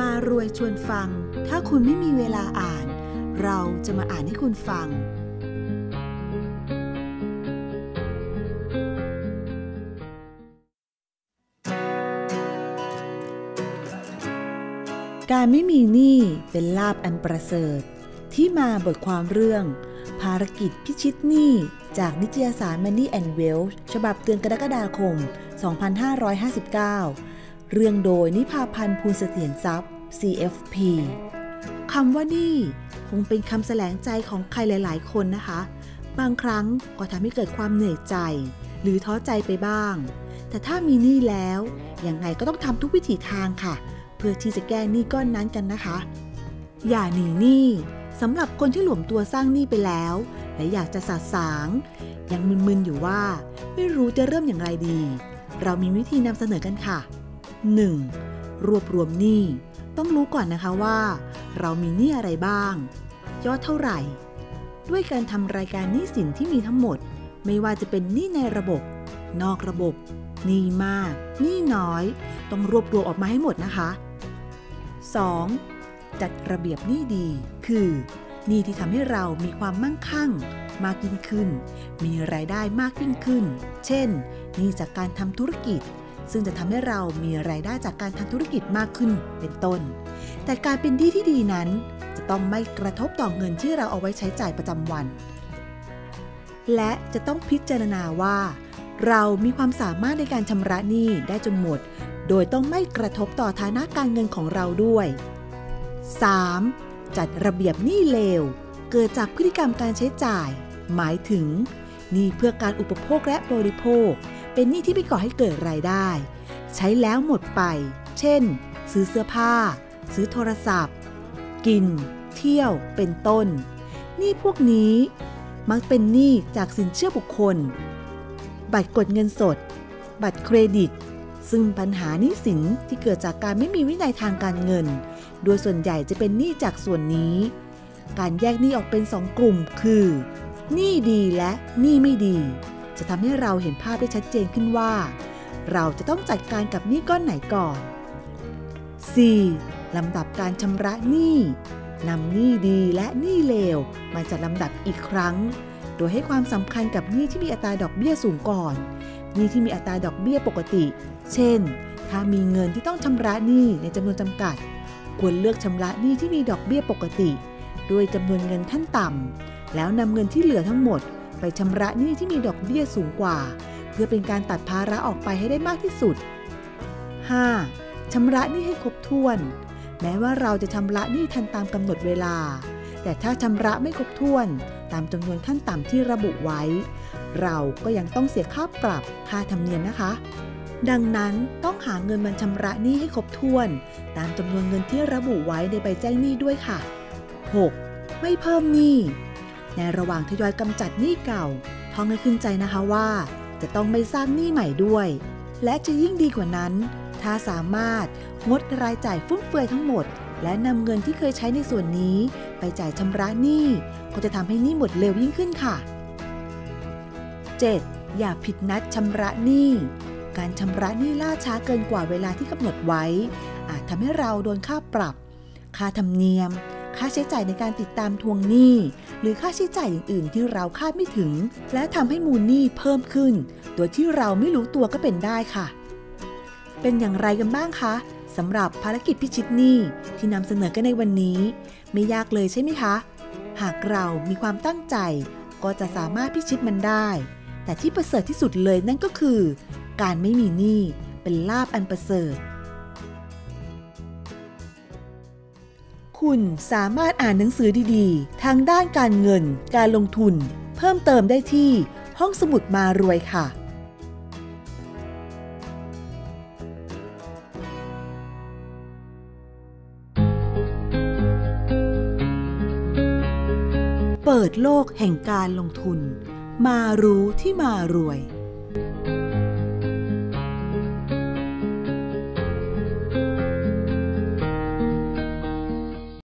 มารวยชวนฟังถ้าคุณไม่มีเวลาอ่านเราจะมาอ่านให้คุณฟังการไม่มีหนี้เป็นลาภอันประเสริฐที่มาบทความเรื่องภารกิจพิชิตหนี้จากนิตยสาร Money and Wealth ฉบับเดือนกรกฎาคม 2559 เรื่องโดยนิพาพันธ์ ภูลเสถียรทรัพย์ CFP คำว่าหนี้คงเป็นคำแสลงใจของใครหลายๆคนนะคะบางครั้งก็ทำให้เกิดความเหนื่อยใจหรือท้อใจไปบ้างแต่ถ้ามีหนี้แล้วยังไงก็ต้องทำทุกวิถีทางค่ะเพื่อที่จะแก้หนี้ก้อนนั้นกันนะคะอย่าหนีหนี้สำหรับคนที่หลวมตัวสร้างหนี้ไปแล้วและอยากจะสะสางยังมึนๆอยู่ว่าไม่รู้จะเริ่มอย่างไรดีเรามีวิธีนำเสนอกันค่ะ 1. รวบรวมหนี้ต้องรู้ก่อนนะคะว่าเรามีหนี้อะไรบ้างยอดเท่าไหร่ด้วยการทำรายการหนี้สินที่มีทั้งหมดไม่ว่าจะเป็นหนี้ในระบบนอกระบบหนี้มากหนี้น้อยต้องรวบรวมออกมาให้หมดนะคะ2. จัดระเบียบหนี้ดีคือหนี้ที่ทำให้เรามีความมั่งคั่งมากยิ่งขึ้นมีรายได้มากยิ่งขึ้นเช่นหนี้จากการทำธุรกิจซึ่งจะทำให้เรามีรายได้จากการทำธุรกิจมากขึ้นเป็นต้นแต่การเป็นหนี้ที่ดีนั้นจะต้องไม่กระทบต่อเงินที่เราเอาไว้ใช้จ่ายประจำวันและจะต้องพิจารณาว่าเรามีความสามารถในการชำระหนี้ได้จนหมดโดยต้องไม่กระทบต่อฐานะการเงินของเราด้วย 3. จัดระเบียบหนี้เลวเกิดจากพฤติกรรมการใช้จ่ายหมายถึงหนี้เพื่อการอุปโภคและบริโภคเป็นหนี้ที่ไม่ก่อให้เกิดรายได้ใช้แล้วหมดไปเช่นซื้อเสื้อผ้าซื้อโทรศัพท์กินเที่ยวเป็นต้นหนี้พวกนี้มักเป็นหนี้จากสินเชื่อบุคคลบัตรกดเงินสดบัตรเครดิตซึ่งปัญหาหนี้สินที่เกิดจากการไม่มีวินัยทางการเงินโดยส่วนใหญ่จะเป็นหนี้จากส่วนนี้การแยกหนี้ออกเป็น2กลุ่มคือหนี้ดีและหนี้ไม่ดีจะทำให้เราเห็นภาพได้ชัดเจนขึ้นว่าเราจะต้องจัดการกับหนี้ก้อนไหนก่อน 4. ลำดับการชำระหนี้นำหนี้ดีและหนี้เลวมาจัดลำดับอีกครั้งโดยให้ความสำคัญกับหนี้ที่มีอัตราดอกเบี้ยสูงก่อนหนี้ที่มีอัตราดอกเบี้ยปกติเช่นถ้ามีเงินที่ต้องชำระหนี้ในจำนวนจำกัดควรเลือกชำระหนี้ที่มีดอกเบี้ยปกติด้วยจำนวนเงินขั้นต่ำแล้วนำเงินที่เหลือทั้งหมดไปชำระหนี้ที่มีดอกเบี้ยสูงกว่าเพื่อเป็นการตัดภาระออกไปให้ได้มากที่สุด 5. ชำระหนี้ให้ครบถ้วนแม้ว่าเราจะชำระหนี้ทันตามกำหนดเวลาแต่ถ้าชำระไม่ครบถ้วนตามจำนวนขั้นต่ำที่ระบุไว้เราก็ยังต้องเสียค่าปรับค่าธรรมเนียมนะคะดังนั้นต้องหาเงินมาชำระหนี้ให้ครบถ้วนตามจำนวนเงินที่ระบุไว้ในใบแจ้งหนี้ด้วยค่ะ 6. ไม่เพิ่มหนี้ในระหว่างทยอยกำจัดหนี้เก่าท่องให้ขึ้นใจนะคะว่าจะต้องไม่สร้างหนี้ใหม่ด้วยและจะยิ่งดีกว่านั้นถ้าสามารถงดรายจ่ายฟุ่มเฟือยทั้งหมดและนำเงินที่เคยใช้ในส่วนนี้ไปจ่ายชำระหนี้ก็จะทำให้หนี้หมดเร็วยิ่งขึ้นค่ะ 7. อย่าผิดนัดชำระหนี้การชำระหนี้ล่าช้าเกินกว่าเวลาที่กำหนดไว้อาจทำให้เราโดนค่าปรับค่าธรรมเนียมค่าใช้จ่ายในการติดตามทวงหนี้หรือค่าใช้จ่ายอื่นๆที่เราคาดไม่ถึงและทำให้มูลหนี้เพิ่มขึ้นโดยที่เราไม่รู้ตัวก็เป็นได้ค่ะเป็นอย่างไรกันบ้างคะสำหรับภารกิจพิชิตหนี้ที่นำเสนอกันในวันนี้ไม่ยากเลยใช่ไหมคะหากเรามีความตั้งใจก็จะสามารถพิชิตมันได้แต่ที่ประเสริฐที่สุดเลยนั่นก็คือการไม่มีหนี้เป็นลาภอันประเสริฐคุณสามารถอ่านหนังสือดีๆทางด้านการเงินการลงทุนเพิ่มเติมได้ที่ห้องสมุดมารวยค่ะเปิดโลกแห่งการลงทุนมารู้ที่มารวย